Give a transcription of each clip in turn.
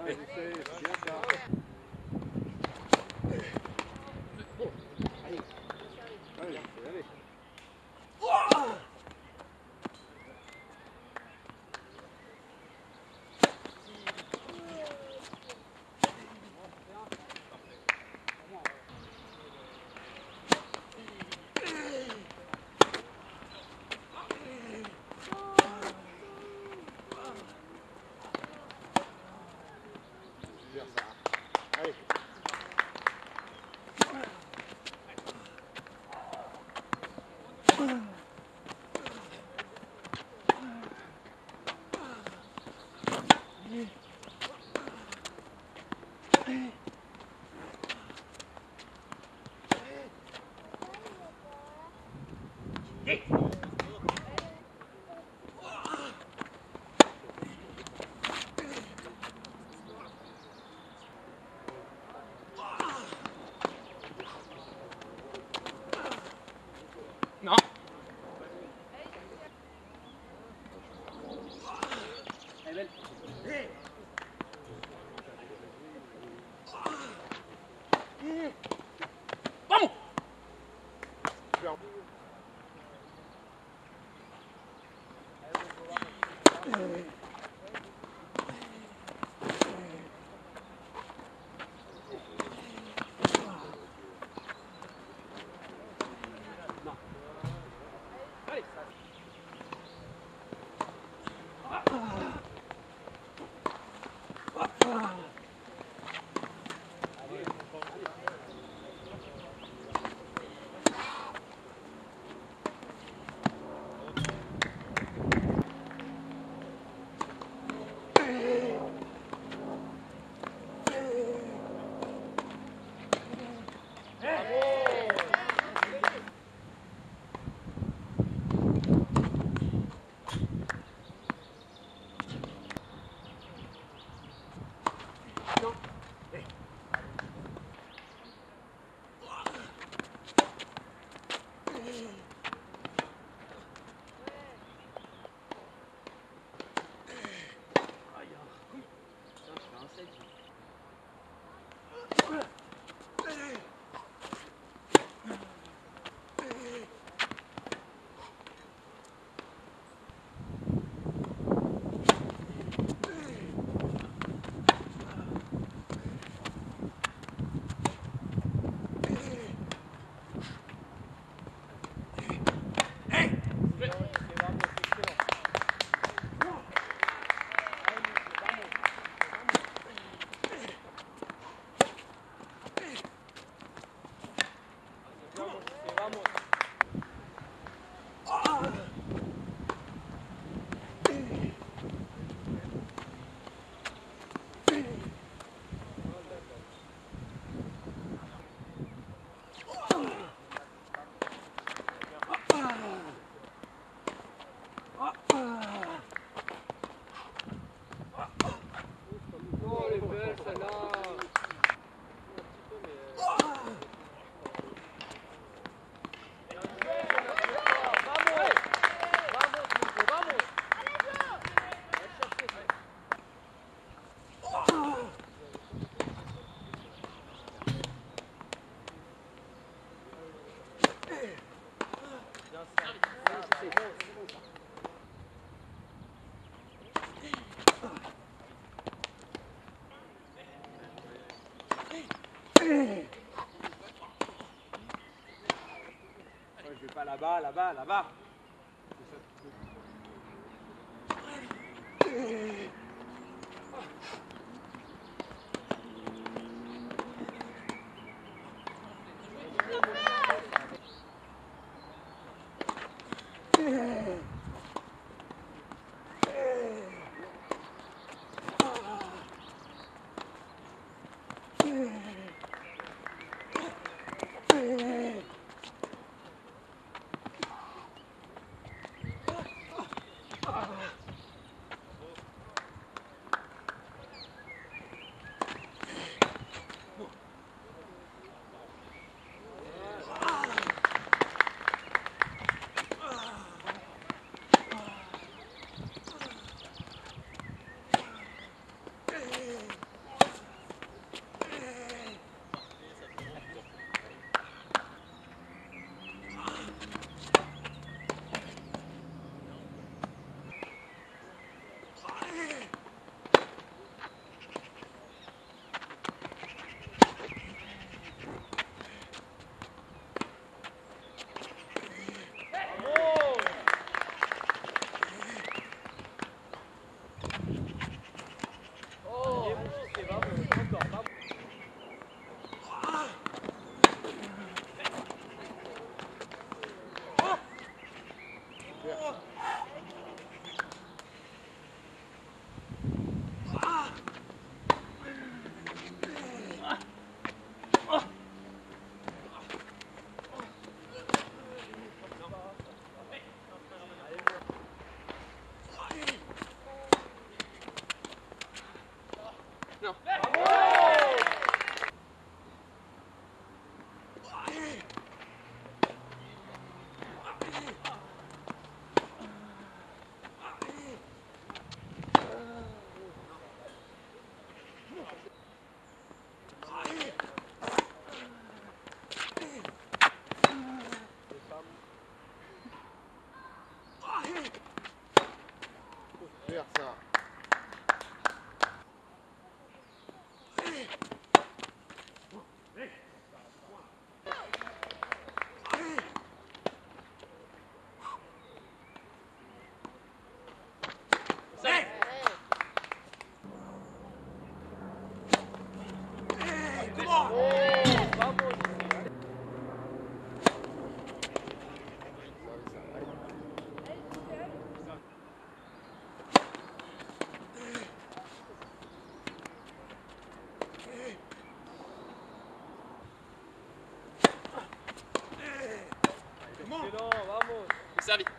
Je vais pas là-bas, là-bas, là-bas. faire ça. Servi. Allez.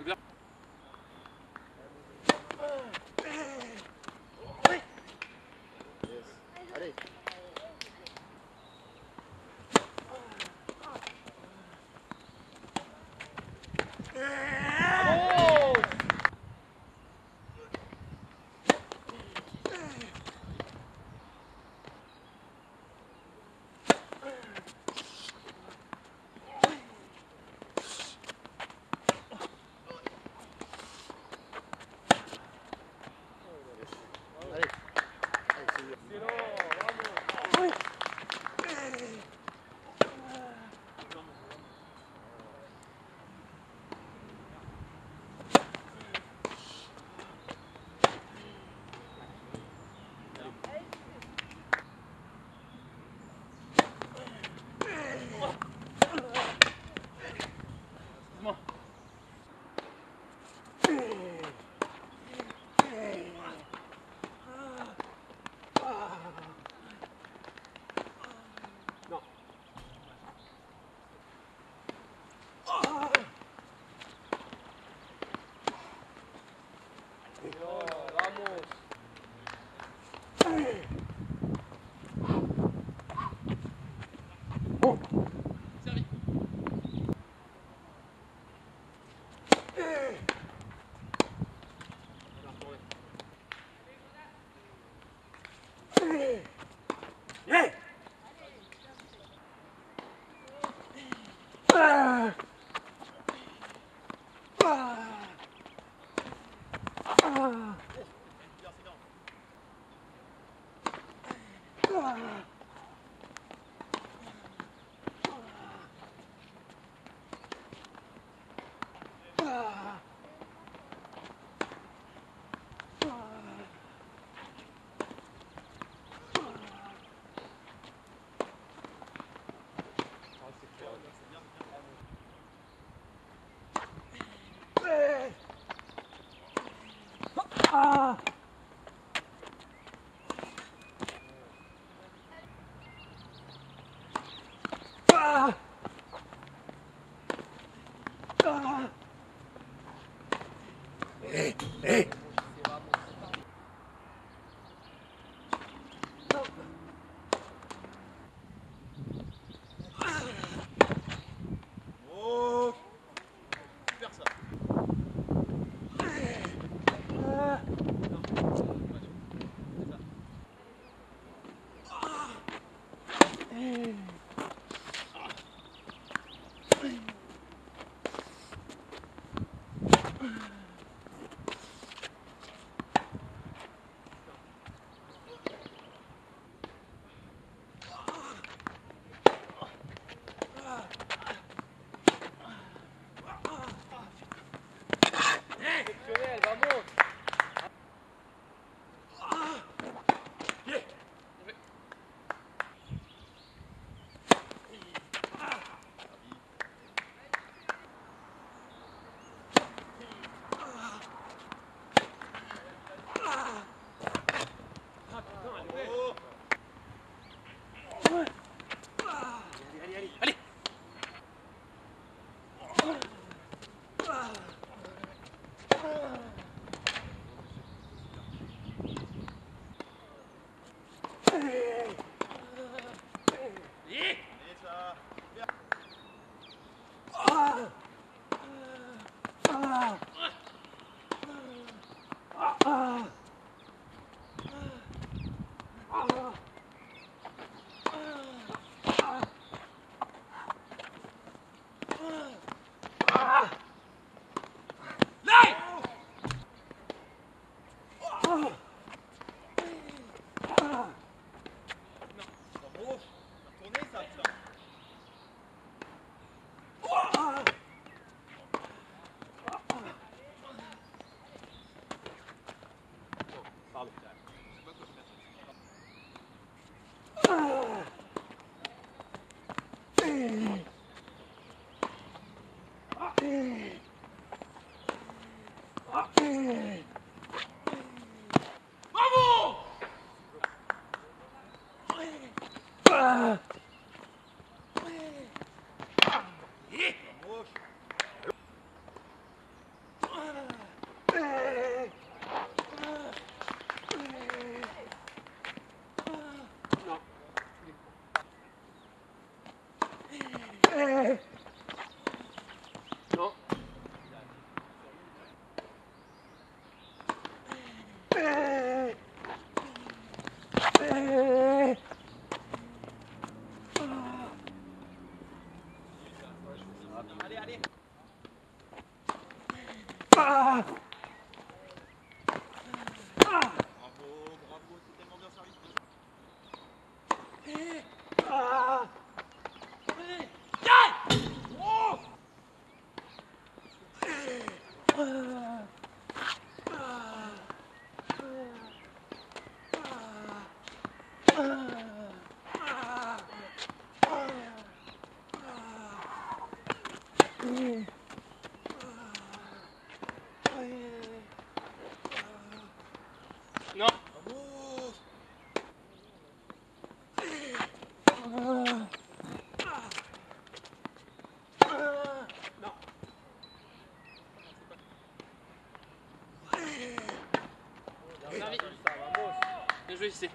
Je vais essayer.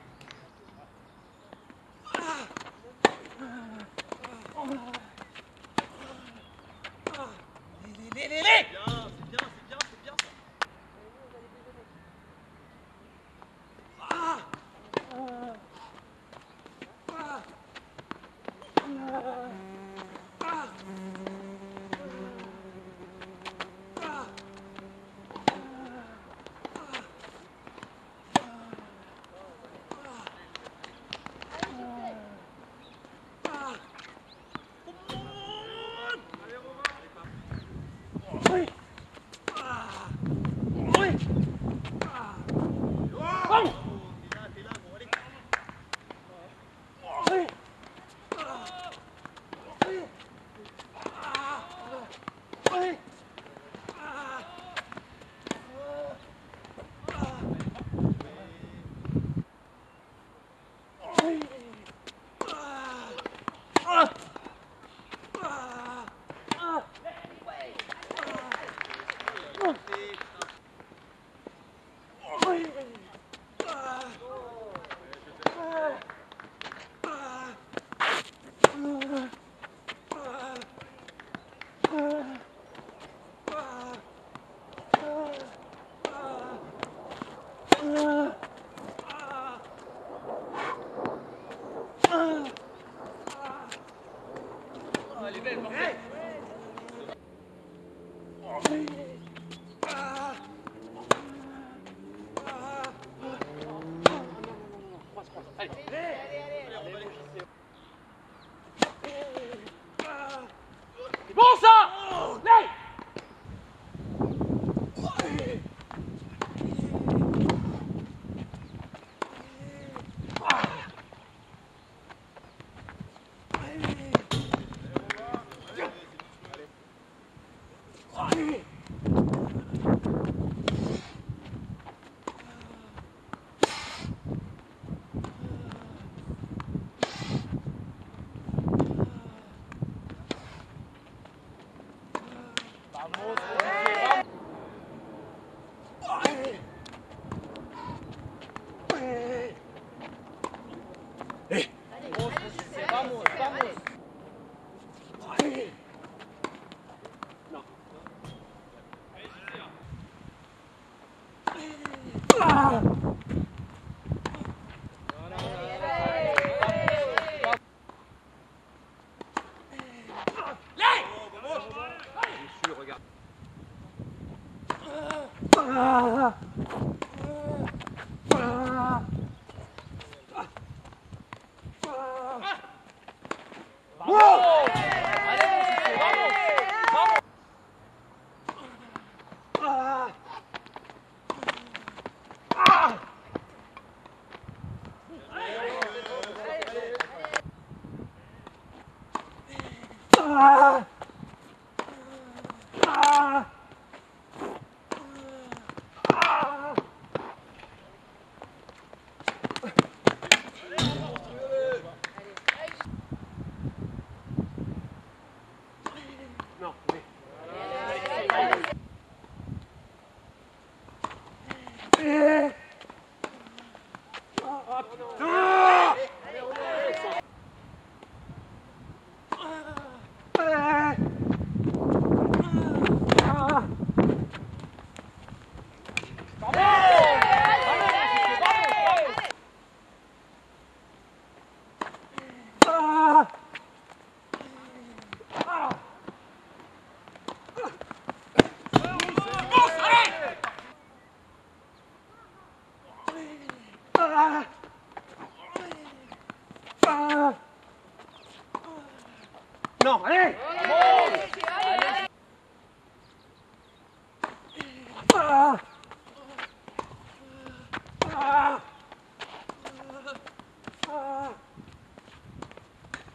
No, allez! Ah! Ah! Ah!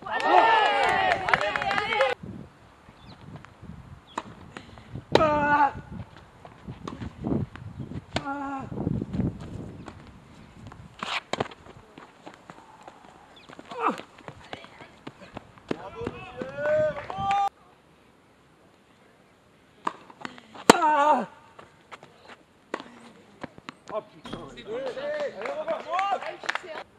Allez! Allez! Ah! Ah! Oh putain, c'est bon.